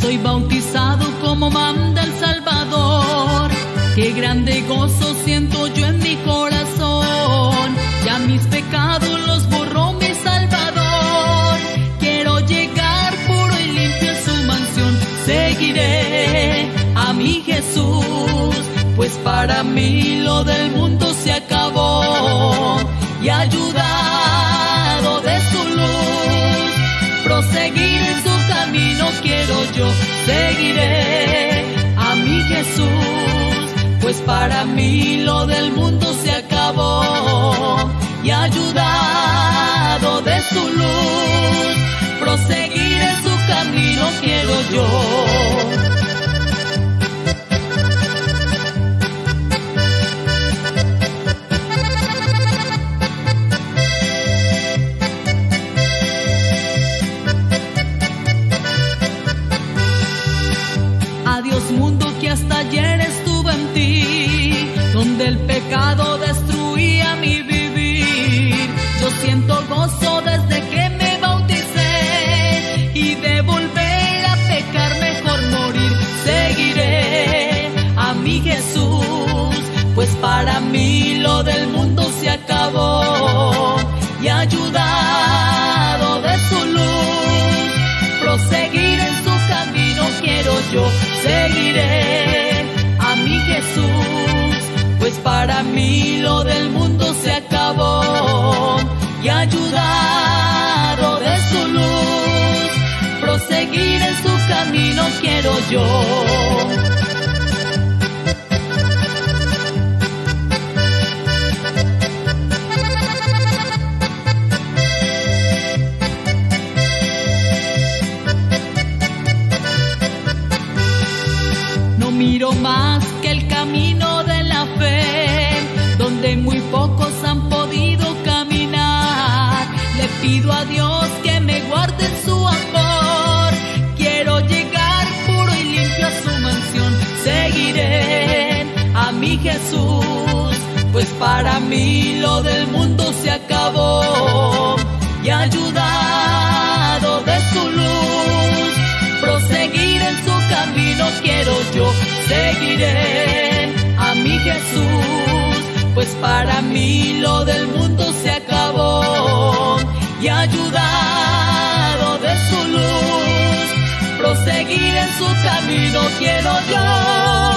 soy bautizado como manda el Salvador. Qué grande gozo siento yo en mi corazón, ya mis pecados los borró mi Salvador. Quiero llegar puro y limpio a su mansión, seguiré a mi Jesús, pues para mí lo del mundo se acabó, y ayudado de su luz, proseguir en su camino quiero yo, seguiré a mi Jesús, pues para mí lo del mundo se acabó, y ayudado de su luz, proseguir en su camino quiero yo. Hasta ayer estuve en ti, donde el pecado destruía mi vivir. Yo siento gozo desde que me bauticé, y de volver a pecar mejor morir. Seguiré a mi Jesús, pues para mí lo del mundo se acabó, y ayudado de su luz, proseguir en su camino quiero yo. Seguiré a mi Jesús, pues para mí lo del mundo se acabó, y ayudado de su luz, proseguir en su camino quiero yo. Miro más que el camino de la fe, donde muy pocos han podido caminar. Le pido a Dios que me guarde en su amor. Quiero llegar puro y limpio a su mansión. Seguiré a mi Jesús, pues para mí lo del mundo se acabó. Y ayudado de su luz, proseguir en su camino quiero yo. Seguiré a mi Jesús, pues para mí lo del mundo se acabó, y ayudado de su luz, proseguir en su camino quiero yo.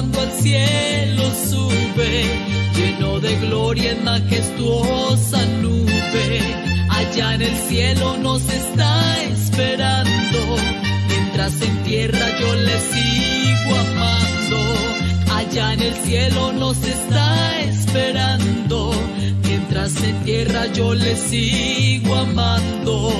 cuando al cielo sube, lleno de gloria en majestuosa nube. Allá en el cielo nos está esperando, mientras en tierra yo le sigo amando. Allá en el cielo nos está esperando, mientras en tierra yo le sigo amando.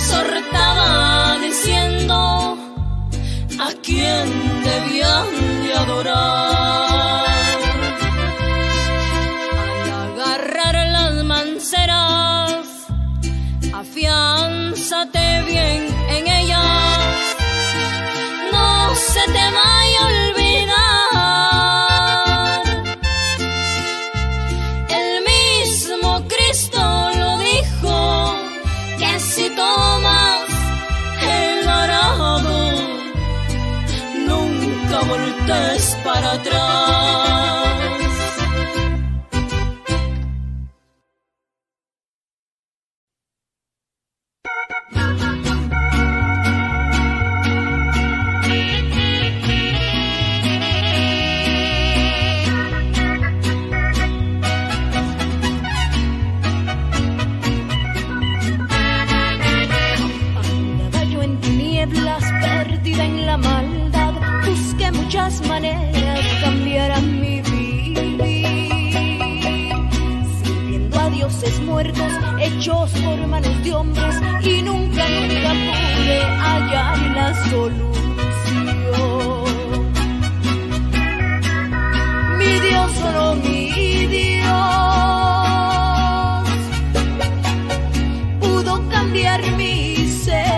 Exhortaba diciendo a quién debían de adorar. Al agarrar las manceras, afiánzate bien en ellas, no se te vaya a olvidar. El mismo Cristo lo dijo, que si tomas el arado, nunca voltees para atrás. Maneras cambiarán mi vivir, sirviendo a dioses muertos, hechos por manos de hombres, y nunca pude hallar la solución. Mi Dios, o no mi Dios, pudo cambiar mi ser.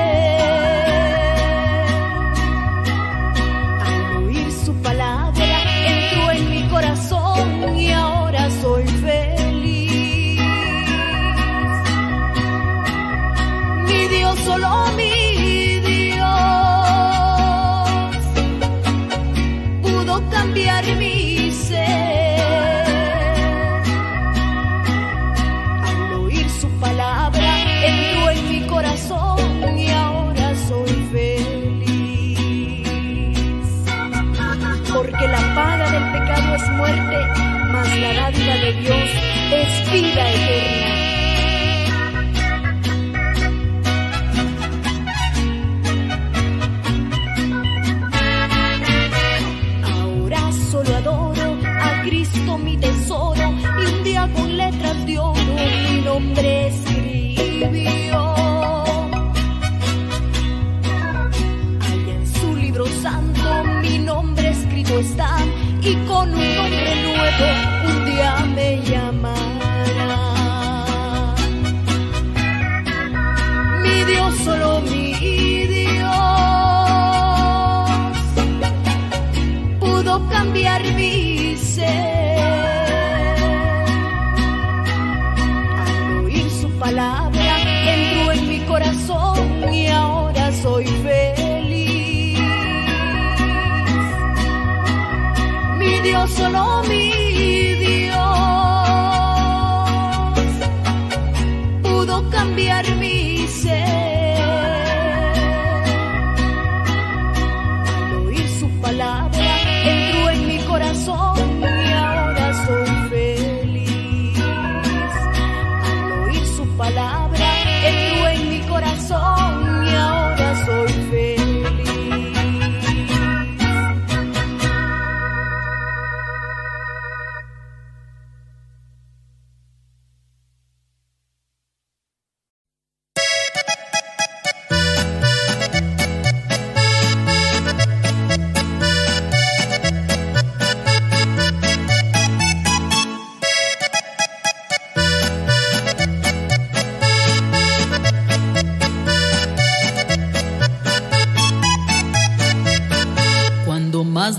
Dios es vida eterna. Ahora solo adoro a Cristo mi tesoro, y un día con letras de oro mi nombre escribió. Allá en su libro santo mi nombre escrito está, y con un nombre nuevo me llamará. Mi Dios, solo mi Dios, pudo cambiar mi ser. Al oír su palabra entró en mi corazón, y ahora soy feliz. Mi Dios, solo mi cambiar mi ser. Al oír su palabra entró en mi corazón, y ahora soy feliz. Al oír su palabra entró en mi corazón, y ahora soy feliz.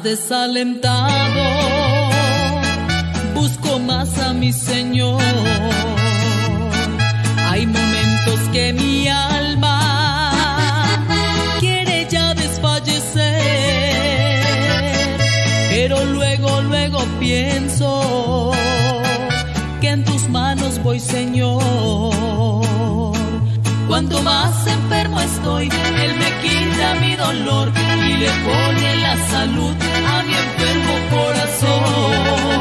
Desalentado, busco más a mi Señor. Hay momentos que mi alma quiere ya desfallecer, pero luego pienso que en tus manos voy, Señor. Cuanto más enfermo estoy, Él me quita mi dolor y le pone la salud a mi enfermo corazón.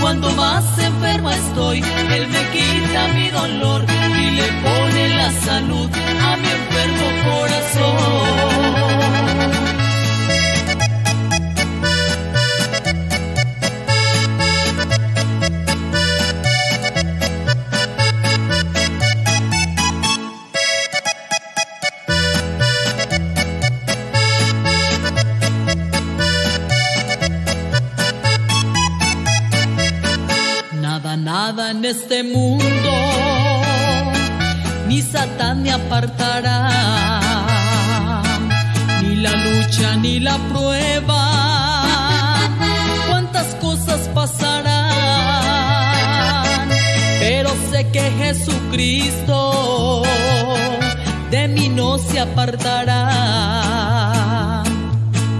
Cuanto más enfermo estoy, Él me quita mi dolor y le pone la salud a mi enfermo corazón. Nada en este mundo ni Satán me apartará, ni la lucha ni la prueba, cuántas cosas pasarán, pero sé que Jesucristo de mí no se apartará.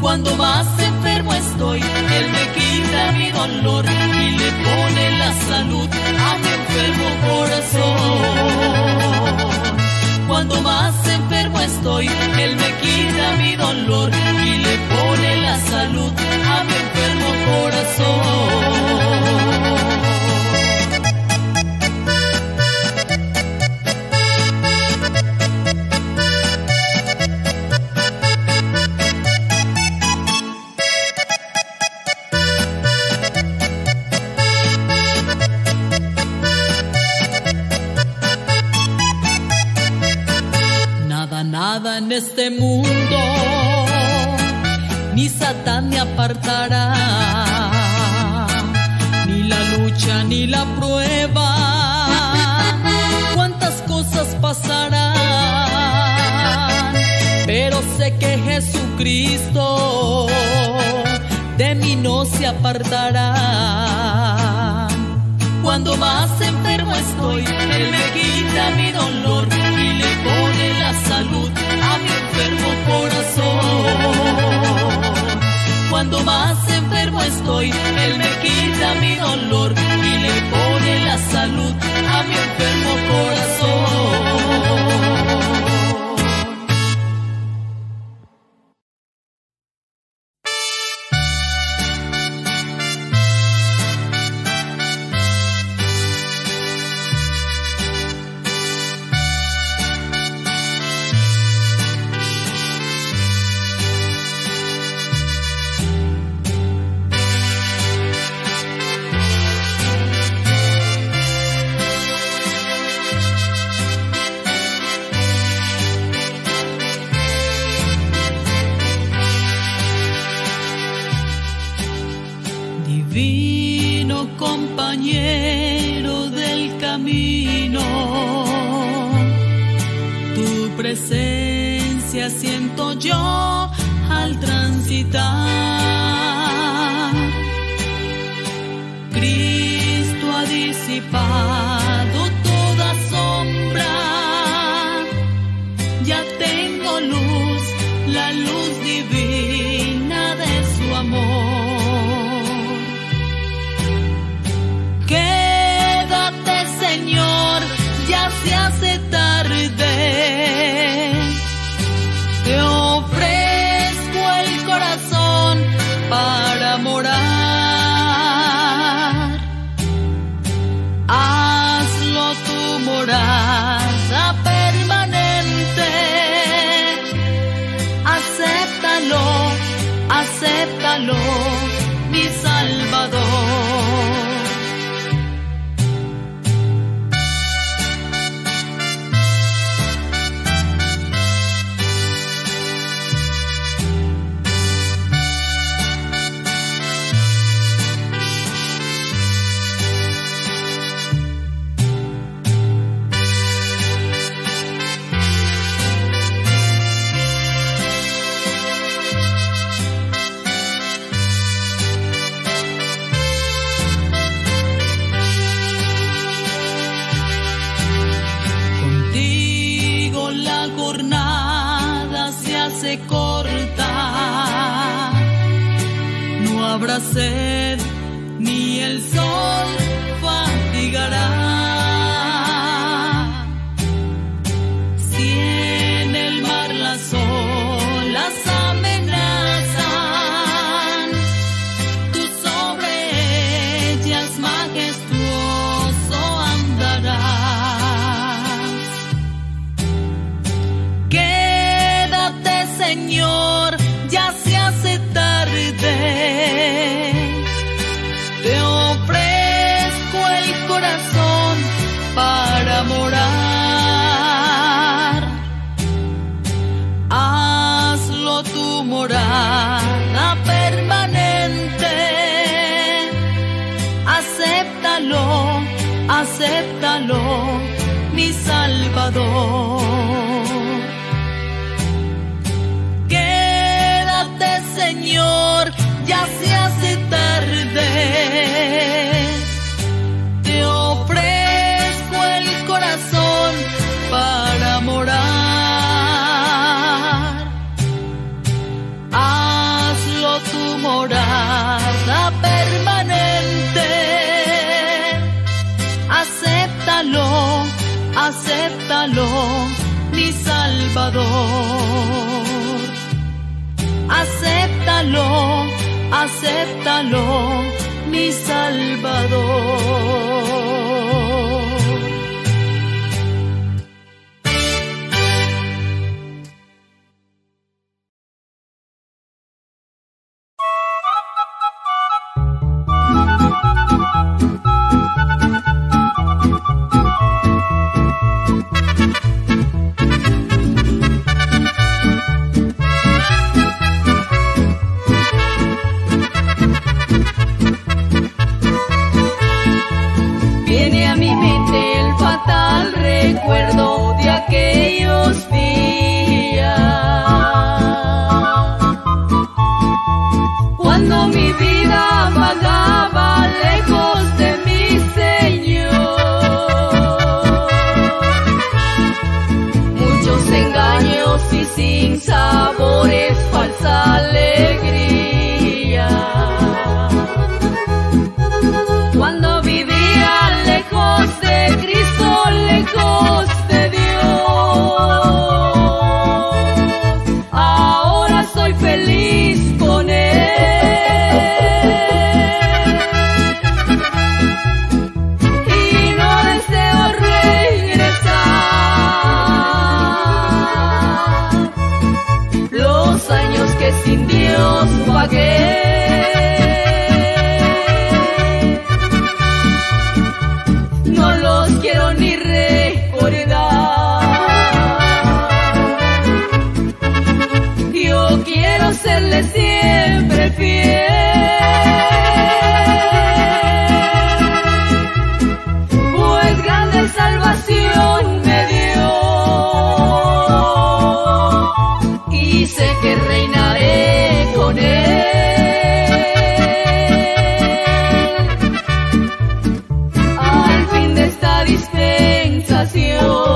Cuando más enfermo estoy, Él me quita mi dolor y le pone la salud a mi enfermo corazón. Cuando más enfermo estoy, Él me quita mi dolor y le pone la salud a mi enfermo corazón. Nada en este mundo ni Satán me apartará, ni la lucha ni la prueba, cuántas cosas pasarán, pero sé que Jesucristo de mí no se apartará. Cuando más enfermo estoy, Él me quita mi dolor y le pone la salud a mi enfermo corazón. Cuando más enfermo estoy, Él me quita mi dolor y le pone la salud a mi enfermo corazón. Haz se corta, no habrá sed ni el sol fatigará. Si en el mar las olas amenazan, tú sobre ellas majestuoso andarás. Quédate, Señor, ya se hace tarde. Te ofrezco el corazón para morar. Hazlo tu morada permanente. Acéptalo, acéptalo, mi Salvador. Quédate, Señor, ya se hace tarde, te ofrezco el corazón para morar. Hazlo tu morada permanente. Acéptalo, acéptalo, mi Salvador. Acéptalo, acéptalo, mi Salvador. Recuerdo de aquellos días, cuando mi vida vagaba lejos de mi Señor. Muchos engaños y sinsabores, falsa alegría. Cuando vivía lejos de Cristo, lejos de Dios, ahora soy feliz con Él y no deseo regresar los años que sin Dios pagué. Serle siempre fiel, pues grande salvación me dio y sé que reinaré con Él al fin de esta dispensación.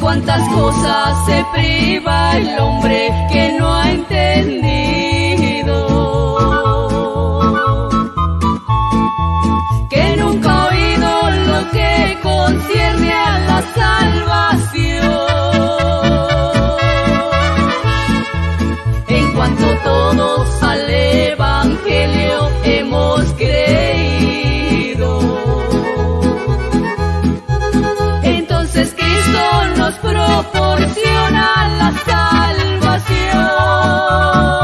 Cuántas cosas se priva el hombre que no ha entendido, que nunca ha oído lo que concierne a la salvación. En cuanto todos al Evangelio hemos creído, proporciona la salvación.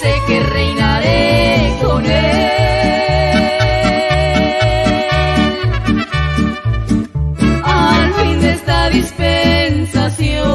Sé que reinaré con él al fin de esta dispensación.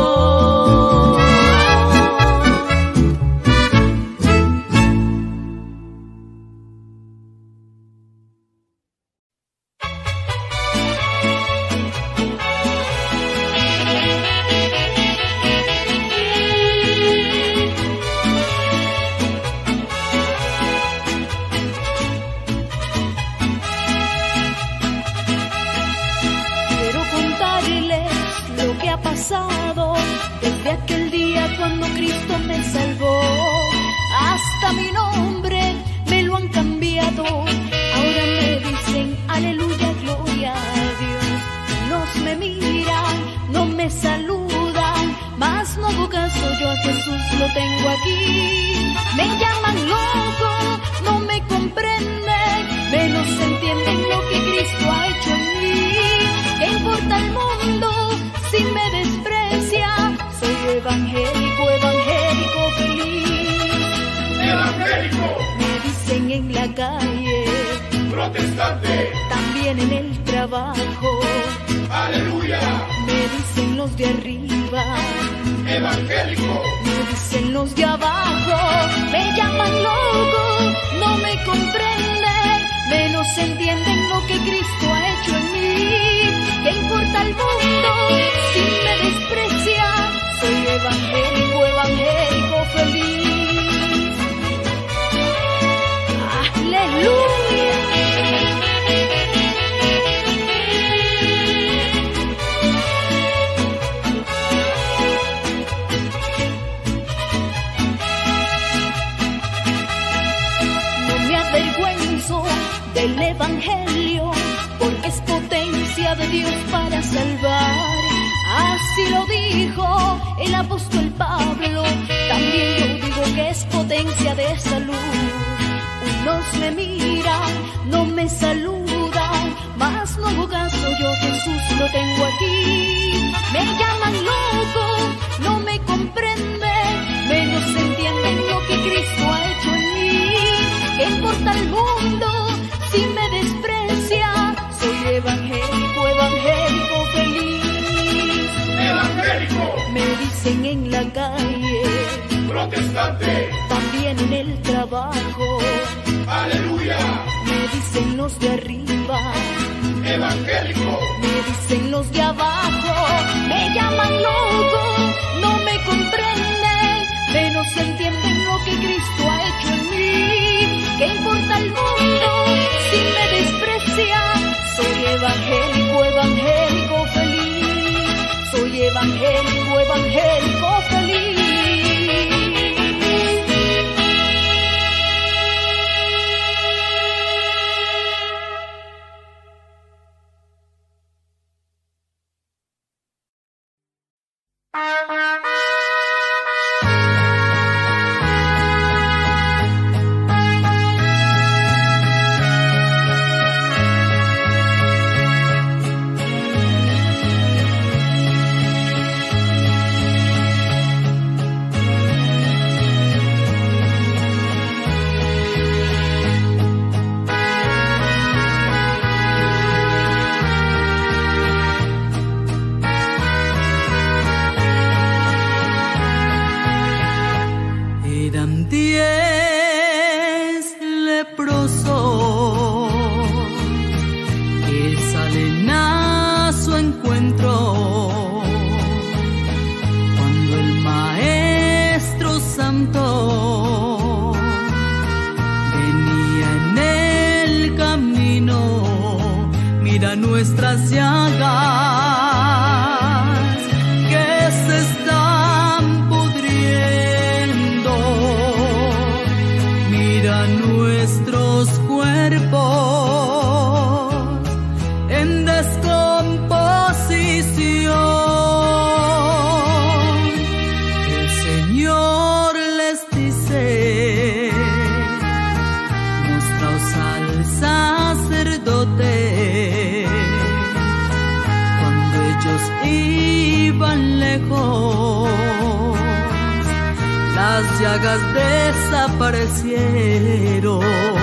llagas desaparecieron,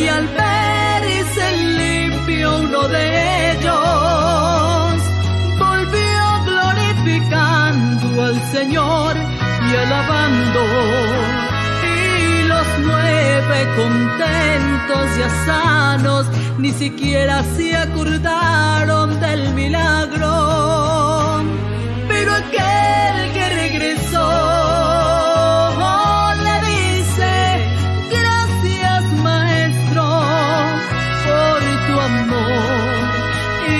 y al ver y se limpió uno de ellos, volvió glorificando al Señor y alabando, y los 9 contentos ya sanos ni siquiera se acordaron del milagro, pero aquel que regresó le dice: gracias, maestro, por tu amor. Y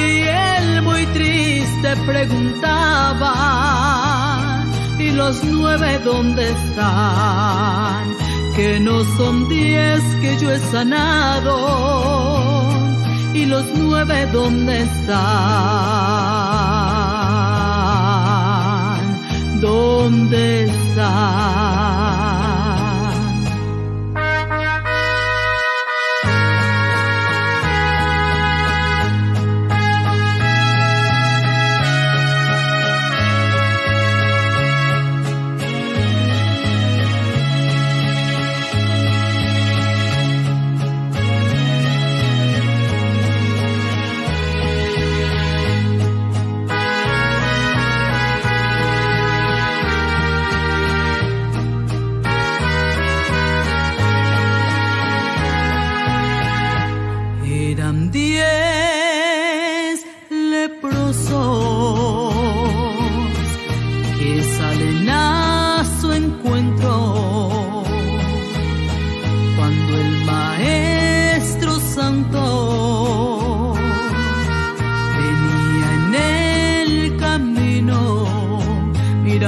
él muy triste preguntaba: ¿y los 9 dónde están? Que no son 10 que yo he sanado. ¿Y los 9 dónde están? ¿Dónde están?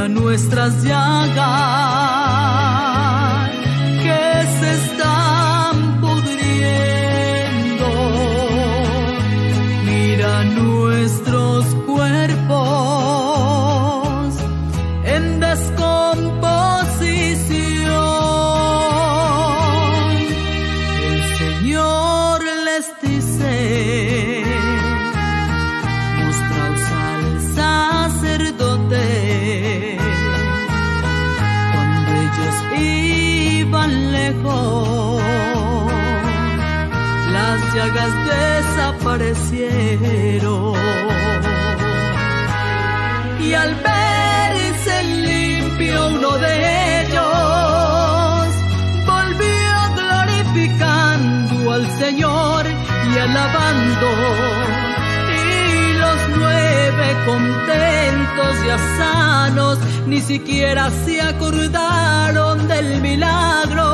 Nuestras llagas que se están pudriendo, mira nuestros cuerpos en descomposición. El Señor les dice: mostraos al sacerdote. Las llagas desaparecieron, y al ver se limpió uno de ellos, volvió glorificando al Señor y alabando, y los 9 contentos ya sanos ni siquiera se acordaron del milagro,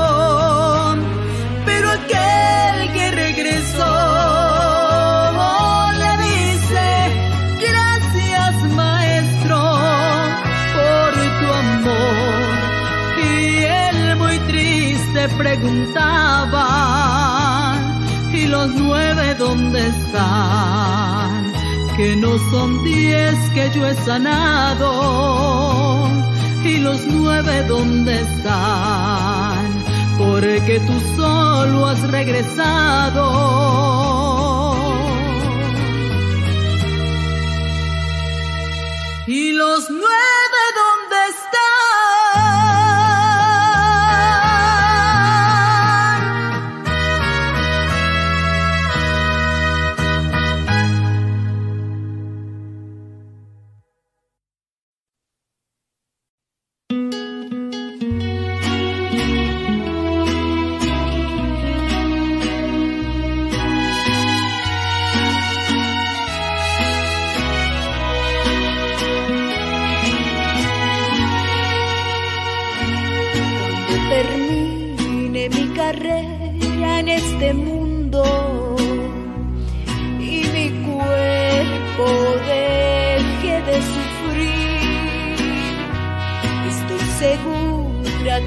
pero aquel que regresó le dice: gracias, maestro, por tu amor. Y él muy triste preguntaba: ¿y los 9 dónde están? Que no son 10 que yo he sanado. ¿Y los 9 dónde están? Porque tú solo has regresado. ¿Y los 9 dónde están?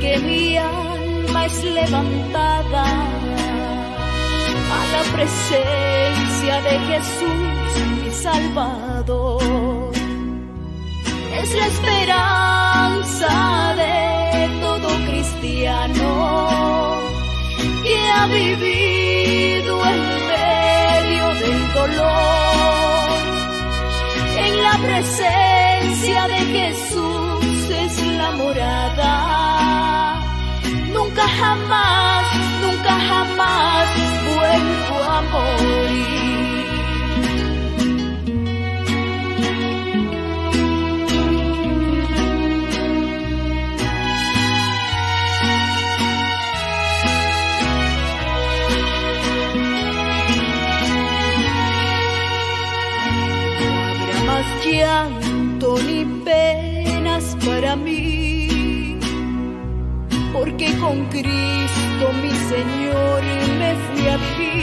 Que mi alma es levantada a la presencia de Jesús, mi Salvador. Es la esperanza de todo cristiano que ha vivido en medio del dolor. En la presencia de Jesús es la morada nada. Nunca jamás vuelvo a morir. No habrá más llanto ni penas para mí, porque con Cristo mi Señor me fui a ti.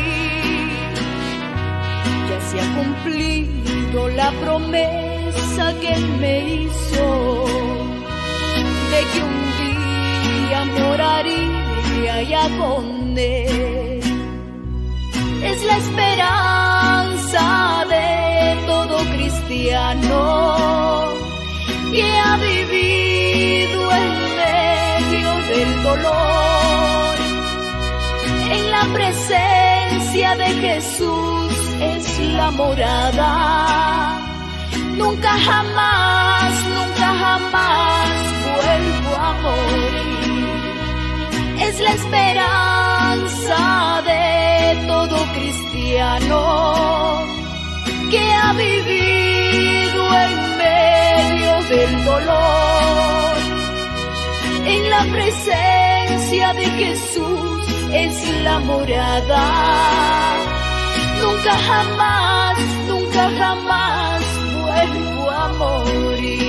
Ya se ha cumplido la promesa que Él me hizo, de que un día moraría allá con Él. Es la esperanza de todo cristiano que ha vivido en del dolor. En la presencia de Jesús es la morada. Nunca jamás vuelvo a morir. Es la esperanza de todo cristiano que ha vivido en medio del dolor. En la presencia de Jesús es la morada. Nunca jamás vuelvo a morir.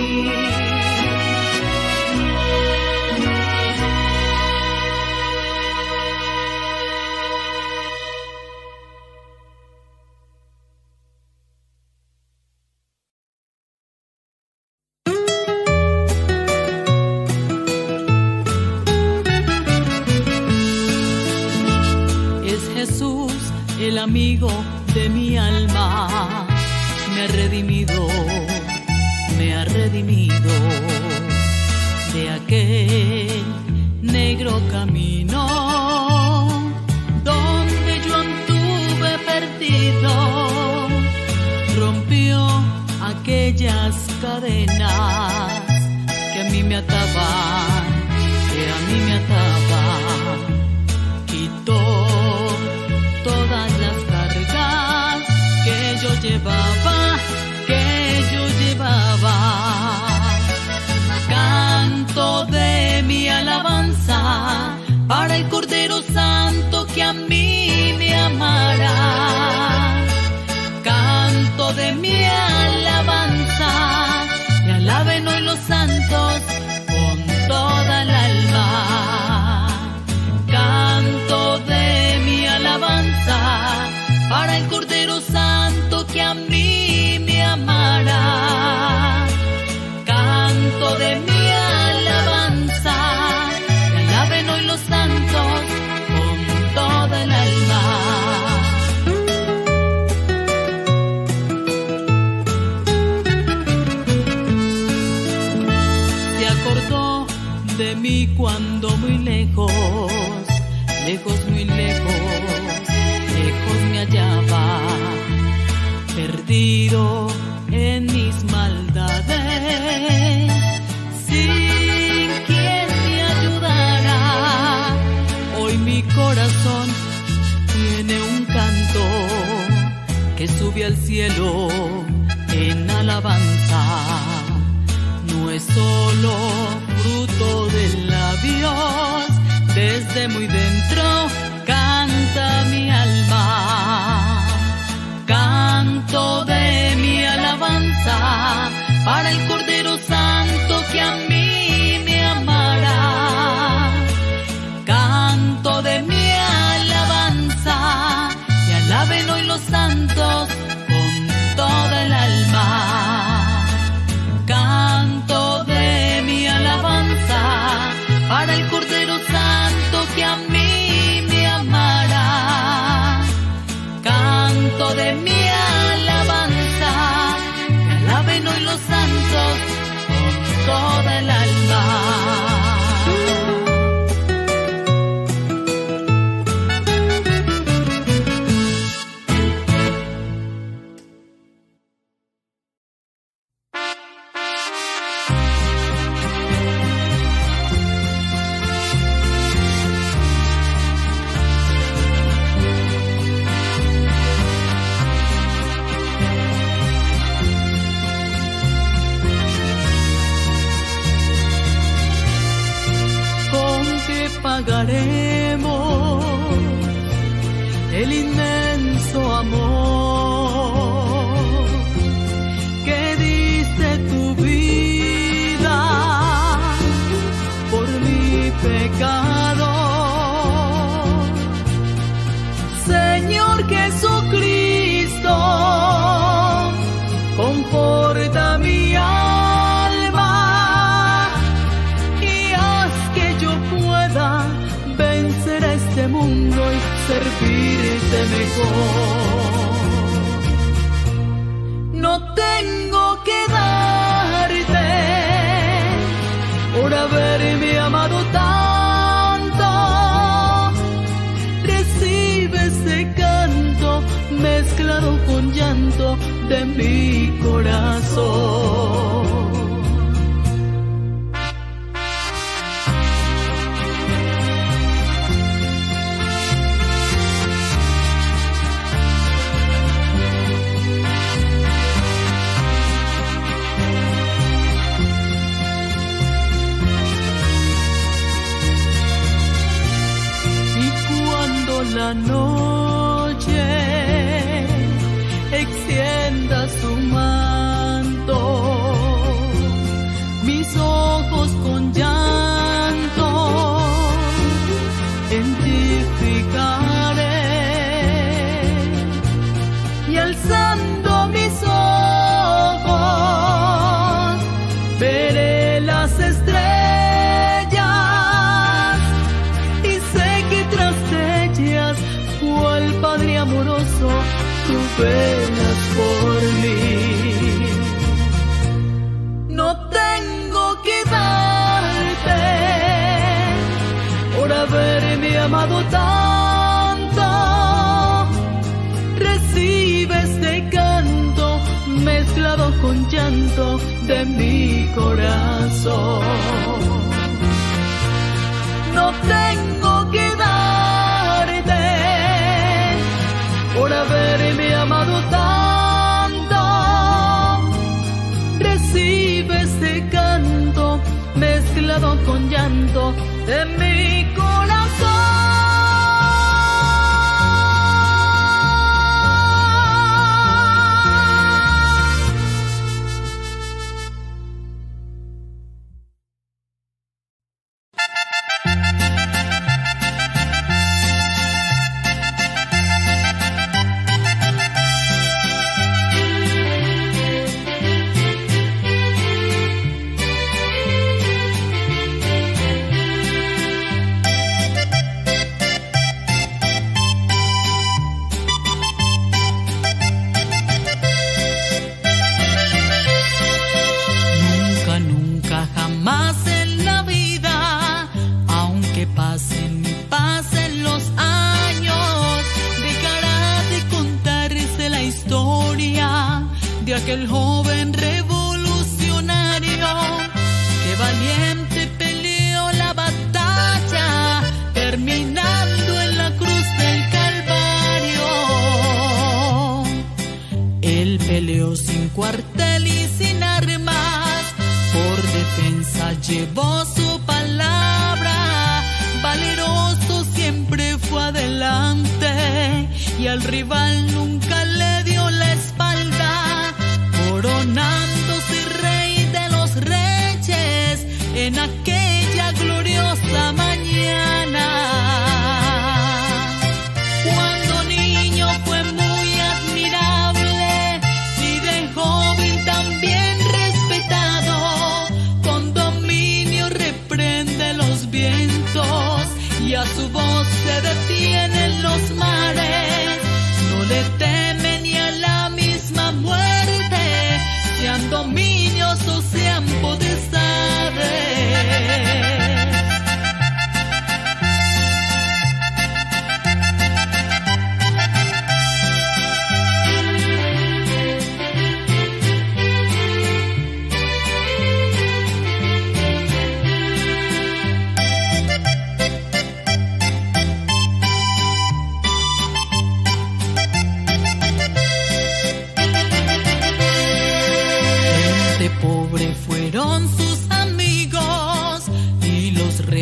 Amigo de mi alma, me ha redimido de aquel negro camino donde yo anduve perdido. Rompió aquellas cadenas que a mí me ataban, Quitó todas las cargas que yo llevaba, Canto de mi alabanza para el Cordero Santo que a mí me amará. Canto de mi alabanza, me alaben hoy los santos con toda el alma. Canto de mi alabanza para el Cordero Santo que a mí me amará. Canto de mi alabanza, me alaben hoy los santos con toda el alma. De mí cuando muy lejos me hallaba, perdido en mis maldades, sin quien me ayudara. Hoy mi corazón tiene un canto que sube al cielo en alabanza. No es solo fruto de labios, desde muy dentro canta mi alma. Canto de mi alabanza para el Cordero Santo que a mí me amará. Canto de mi alabanza, me alaben hoy los santos con toda el alma. Canto de mi alabanza para el Cordero Santo que a mí me amará. Canto de mi alabanza, me alaben hoy los santos con toda el alma. pagaremos el inmenso amor que diste tu vida por mi pecado. Señor Jesucristo, conforta mi alma y haz que yo pueda vencer a este mundo y servirte mejor. No tengo que darte por haberme amado tanto. Mezclado con llanto de mi corazón. Y cuando la noche extienda su manto, mis ojos con llanto en ti fijaré, y alzando mis ojos veré las estrellas, y sé que tras ellas fue el Padre amoroso, tú velas por mí. No tengo que darte por haberme amado tanto. Recibe este canto mezclado con llanto de mi corazón. No tengo que darte por haberme amado tanto. Recibe este canto mezclado con llanto de mi corazón.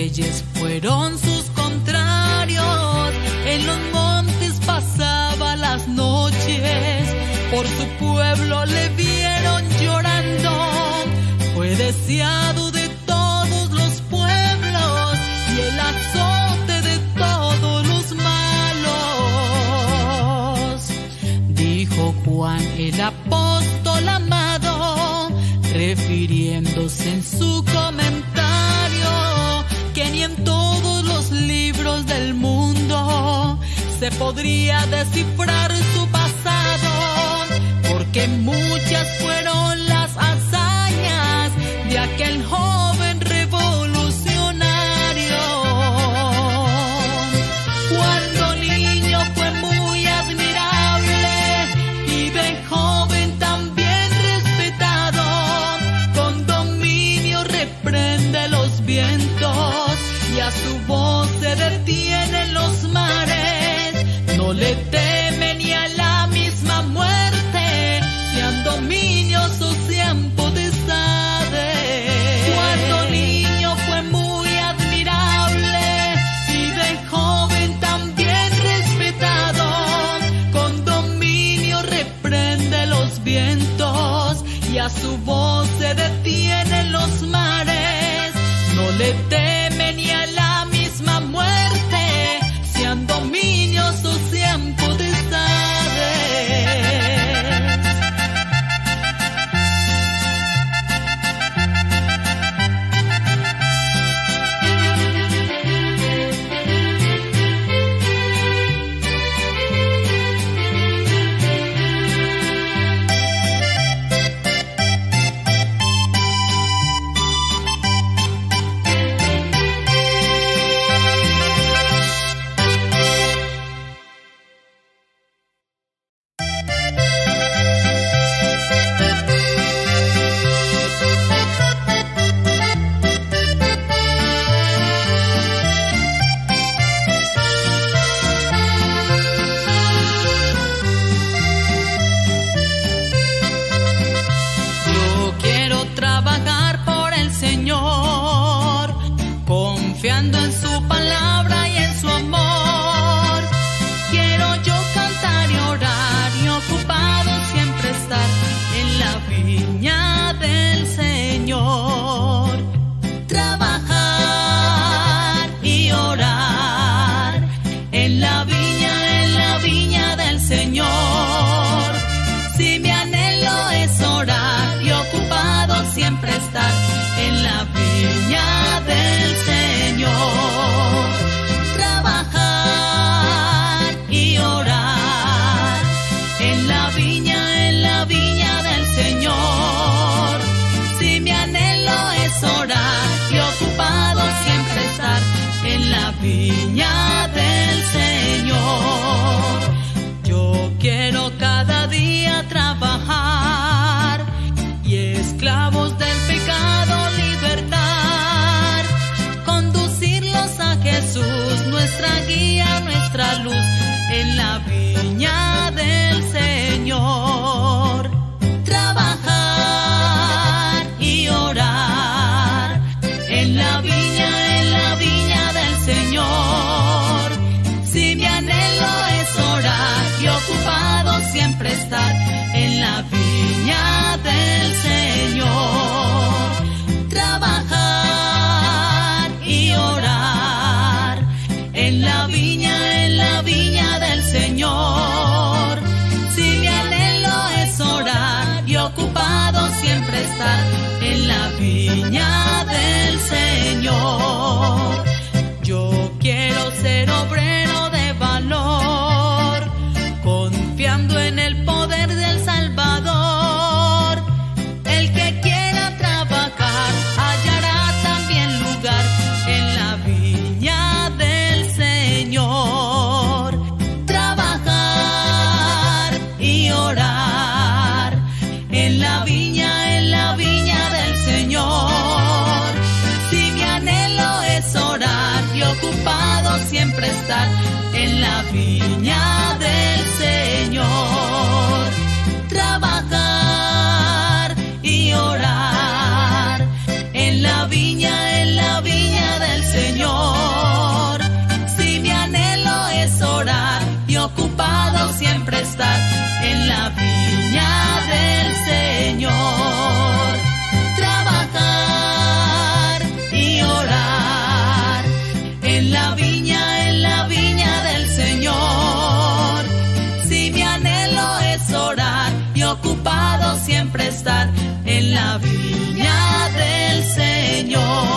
reyes fueron sus contrarios, en los montes pasaba las noches, por su pueblo le vieron llorando, fue deseado de todos los pueblos y el azote de todos los malos. Dijo Juan el apóstol amado, refiriéndose en su comentario, que ni en todos los libros del mundo se podría descifrar su pasado, porque muchas fueron las hazañas de aquel joven revolucionario. Cuando niño fue muy admirable y de joven también respetado, con dominio reprende los vientos y a su voz se detienen los mares, no le teme ni a la misma muerte, sean dominios o sean potestades. Cuando niño fue muy admirable y de joven también respetado, con dominio reprende los vientos y a su voz se detienen los mares, no le teme ni a la misma muerte, sean dominios o sean potestades. Viña del Señor, yo quiero cada día trabajar y esclavos del pecado libertar, conducirlos a Jesús, nuestra guía, nuestra luz, en la viña del Señor. Trabajar y orar en la viña. Si mi anhelo es orar y ocupado siempre estar en la viña del Señor. Trabajar y orar en la viña del Señor. Si mi anhelo es orar y ocupado siempre estar en la viña del Señor. Yo quiero ser obrero de valor, confiando en el poder del Salvador. El que quiera trabajar hallará también lugar en la viña del Señor. Trabajar y orar en la viña del Señor. Si mi anhelo es orar, ocupado siempre estar en la viña del Señor. Trabajar y orar en la viña del Señor. siempre estar en la viña del Señor. Trabajar y orar en la viña del Señor. Si mi anhelo es orar y ocupado siempre estar en la viña del Señor.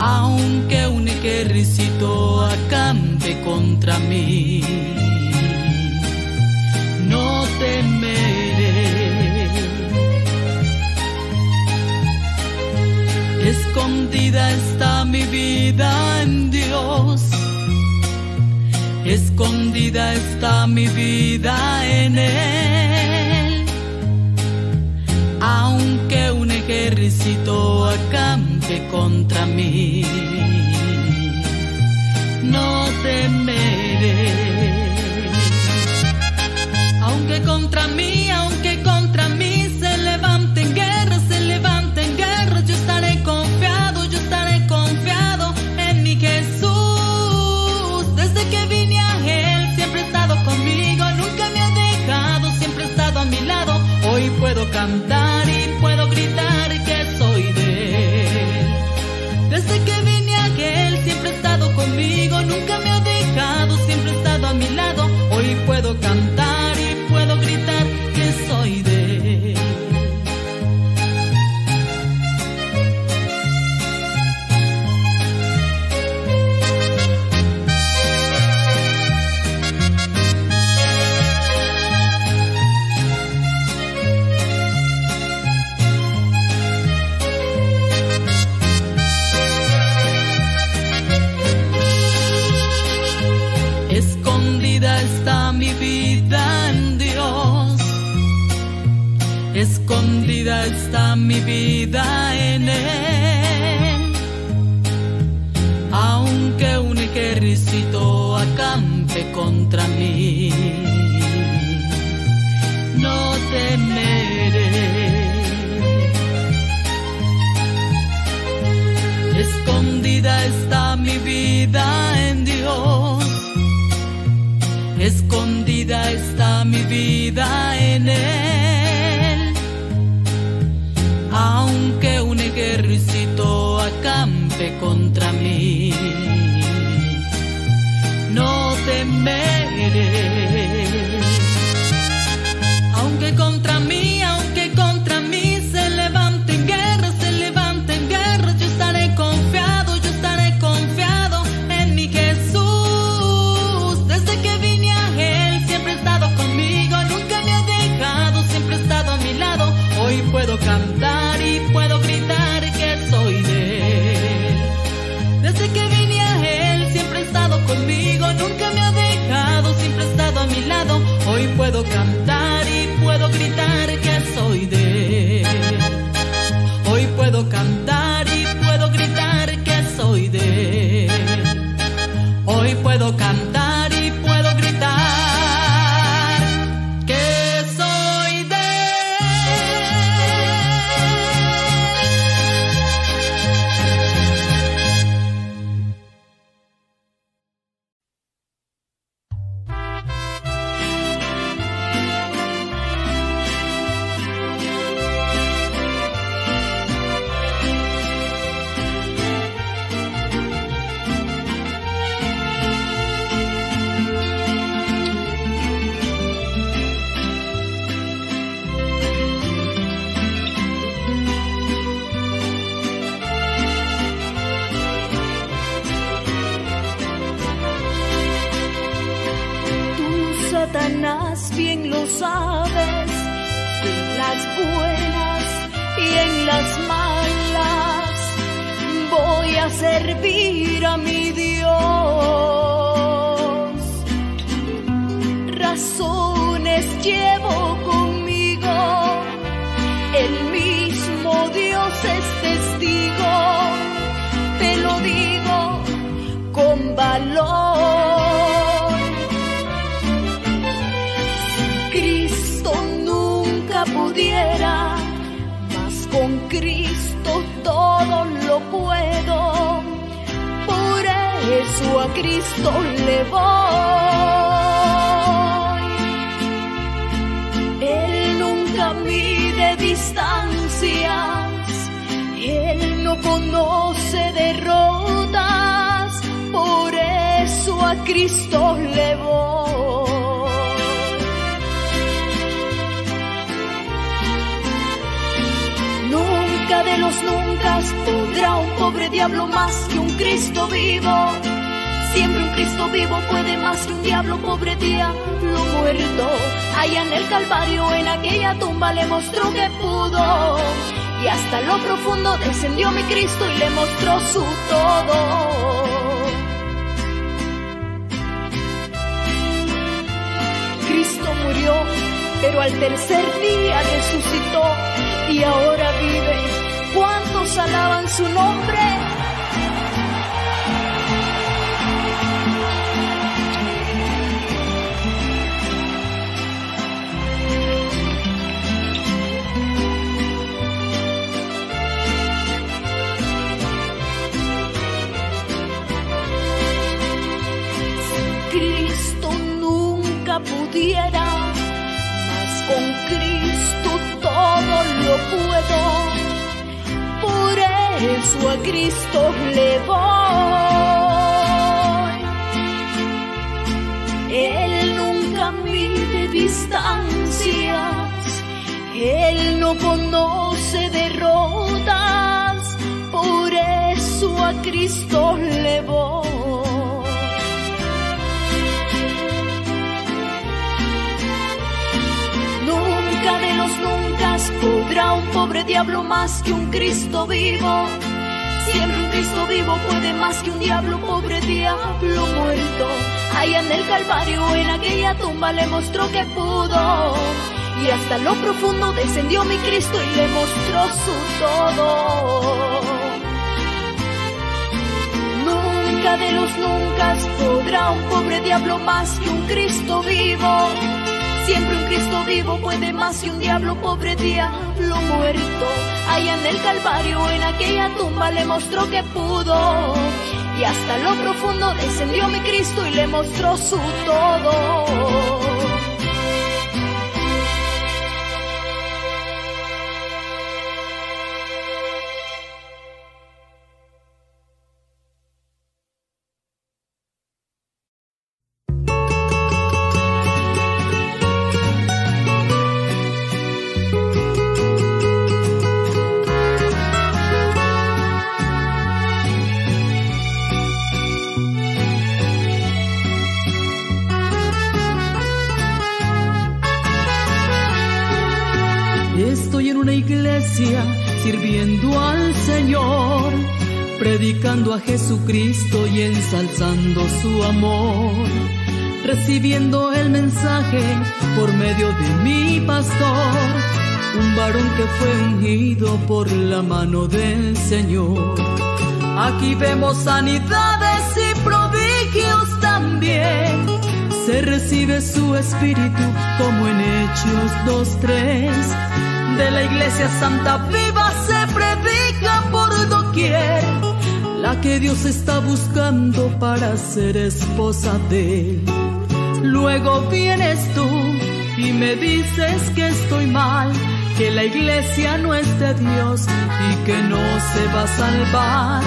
Aunque un ejercito a cambiar. levante contra mí. No temeré. Escondida está mi vida en Dios. Escondida está mi vida en Él. Aunque un ejército acampe contra mí, no temeré. Aunque contra mí se levanten guerras, yo estaré confiado, en mi Jesús. Desde que vine a Él siempre ha estado conmigo, nunca me ha dejado, siempre ha estado a mi lado. Hoy puedo cantar y puedo gritar que soy de Él. Desde que vine a Él siempre ha estado conmigo, nunca me ha dejado, siempre ha estado a mi lado. Hoy puedo cantar y puedo gritar que soy de Él. Escondida está mi vida en Él. Aunque un ejército acampe contra mí, no temeré. Escondida está mi vida en Dios. Escondida está mi vida en Él. Aunque un ejército acampe contra mí, no temeré. Aunque contra mí se levanten guerras, yo estaré confiado, en mi Jesús. Desde que vine a Él siempre ha estado conmigo, nunca me ha dejado, siempre ha estado a mi lado. Hoy puedo cantar y puedo gritar que soy de Él. Desde que vine a Él siempre ha estado conmigo, nunca me ha dejado, siempre ha estado a mi lado. Hoy puedo cantar y puedo gritar que soy de Él. Hoy puedo cantar y puedo gritar que soy de Él. Hoy puedo cantar y puedo gritar. Bien lo sabes, en las buenas y en las malas, voy a servir a mi Dios. Razones llevo conmigo, el mismo Dios es testigo, te lo digo con valor. Pudiera, mas con Cristo todo lo puedo, por eso a Cristo le voy. Él nunca mide distancias, Él no conoce derrotas, por eso a Cristo le voy. De los nunca podrá un pobre diablo más que un Cristo vivo Siempre un Cristo vivo puede más que un diablo, pobre diablo muerto. Allá en el Calvario, en aquella tumba le mostró que pudo. Y hasta lo profundo descendió mi Cristo y le mostró su todo. Cristo murió, pero al tercer día resucitó y ahora vive. ¿Cuántos alaban su nombre? Pudiera, mas con Cristo todo lo puedo, por eso a Cristo le voy. Él nunca mide distancias, Él no conoce derrotas, por eso a Cristo le voy. Nunca podrá un pobre diablo más que un Cristo vivo. Siempre un Cristo vivo puede más que un diablo, pobre diablo muerto. Allá en el Calvario, en aquella tumba le mostró que pudo. Y hasta lo profundo descendió mi Cristo y le mostró su todo. Nunca de los nunca podrá un pobre diablo más que un Cristo vivo. Siempre un Cristo vivo puede más que un diablo, pobre diablo muerto. Allá en el Calvario, en aquella tumba le mostró que pudo. Y hasta lo profundo descendió mi Cristo y le mostró su todo. Sirviendo al Señor, predicando a Jesucristo y ensalzando su amor, recibiendo el mensaje por medio de mi pastor, un varón que fue ungido por la mano del Señor. Aquí vemos sanidades y prodigios también, se recibe su espíritu como en Hechos 2:3. De la Iglesia Santa Viva se predica por doquier, la que Dios está buscando para ser esposa de Él. Luego vienes tú y me dices que estoy mal, que la Iglesia no es de Dios y que no se va a salvar.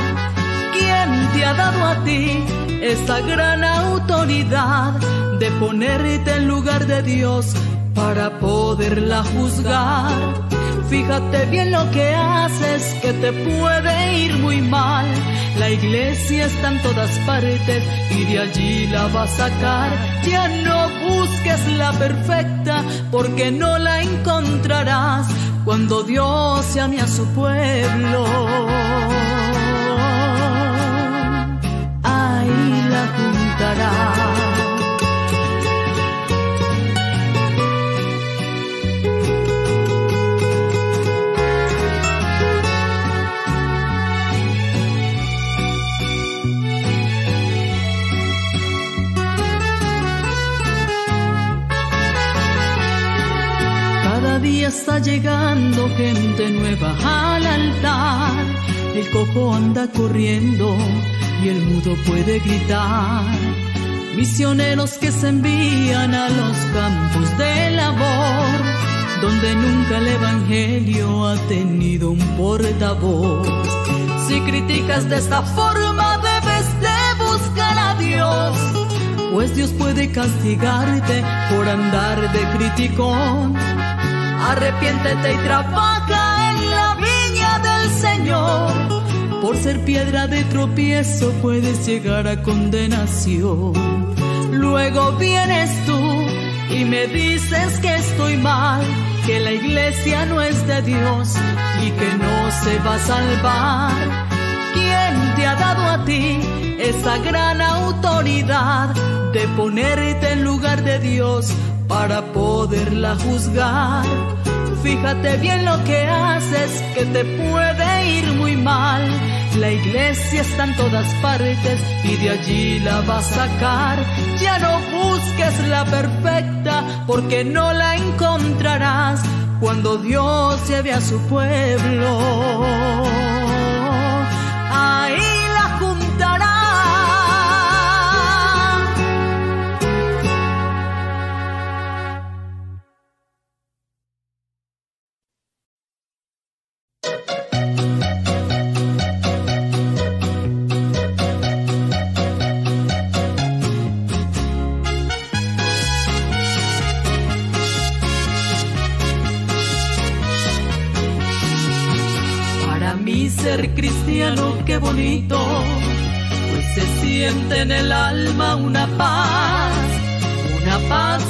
¿Quién te ha dado a ti esa gran autoridad de ponerte en lugar de Dios para poderla juzgar? Fíjate bien lo que haces, que te puede ir muy mal. La Iglesia está en todas partes y de allí la va a sacar. Ya no busques la perfecta, porque no la encontrarás cuando Dios llame a su pueblo. Ahí la juntarás. Está llegando gente nueva al altar, el cojo anda corriendo y el mudo puede gritar. Misioneros que se envían a los campos de labor, donde nunca el evangelio ha tenido un portavoz. Si criticas de esta forma debes de buscar a Dios, pues Dios puede castigarte por andar de criticón. Arrepiéntete y trabaja en la viña del Señor, por ser piedra de tropiezo, puedes llegar a condenación. Luego vienes tú y me dices que estoy mal, que la iglesia no es de Dios y que no se va a salvar. ¿Quién te ha dado a ti esa gran autoridad de ponerte en lugar de Dios para poderla juzgar? Fíjate bien lo que haces, que te puede ir muy mal. La iglesia está en todas partes y de allí la vas a sacar. Ya no busques la perfecta, porque no la encontrarás cuando Dios lleve a su pueblo. Ahí la juntará. Ser cristiano, qué bonito, pues se siente en el alma una paz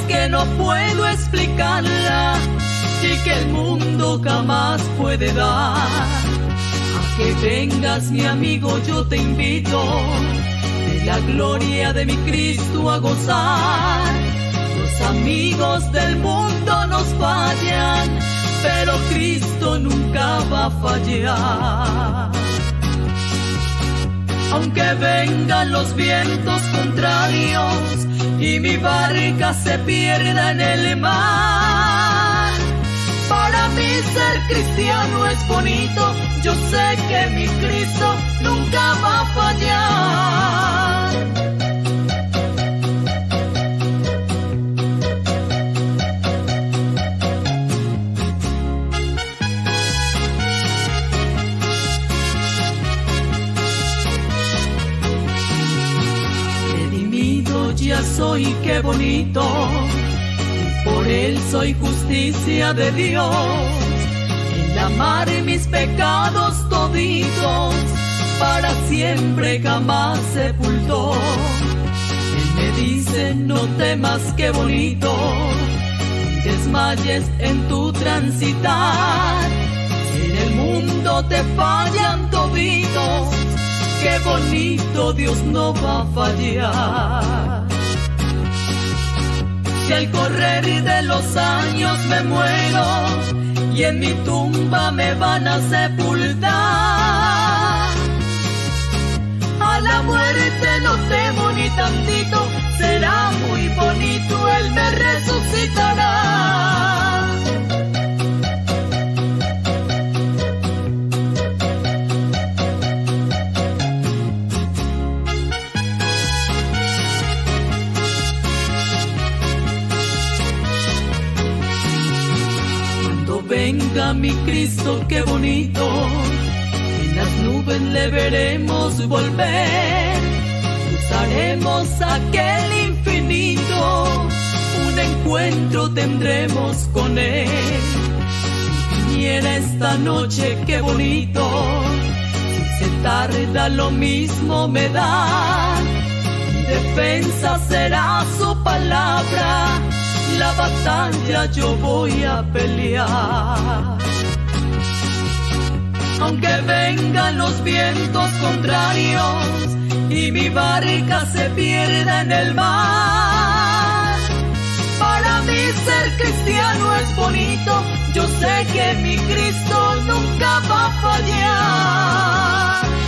que no puedo explicarla y que el mundo jamás puede dar. A que vengas, mi amigo, yo te invito, de la gloria de mi Cristo a gozar. Los amigos del mundo nos fallan, pero Cristo nunca va a fallar. Aunque vengan los vientos contrarios y mi barca se pierda en el mar, para mí ser cristiano es bonito, yo sé que mi Cristo nunca va a fallar. Ya soy, qué bonito, por él soy justicia de Dios. En la mar mis pecados toditos, para siempre jamás sepultó. Él me dice, no temas, qué bonito, ni desmayes en tu transitar. En el mundo te fallan toditos, qué bonito, Dios no va a fallar. Y al correr de los años me muero y en mi tumba me van a sepultar. A la muerte no temo ni tantito, será muy bonito, Él me resucitará. Venga mi Cristo, qué bonito, en las nubes le veremos volver. Cruzaremos aquel infinito, un encuentro tendremos con Él. Si viniera esta noche, qué bonito, si se tarda lo mismo me da. Mi defensa será su palabra, la batalla yo voy a pelear. Aunque vengan los vientos contrarios y mi barca se pierda en el mar, para mí ser cristiano es bonito, yo sé que mi Cristo nunca va a fallar.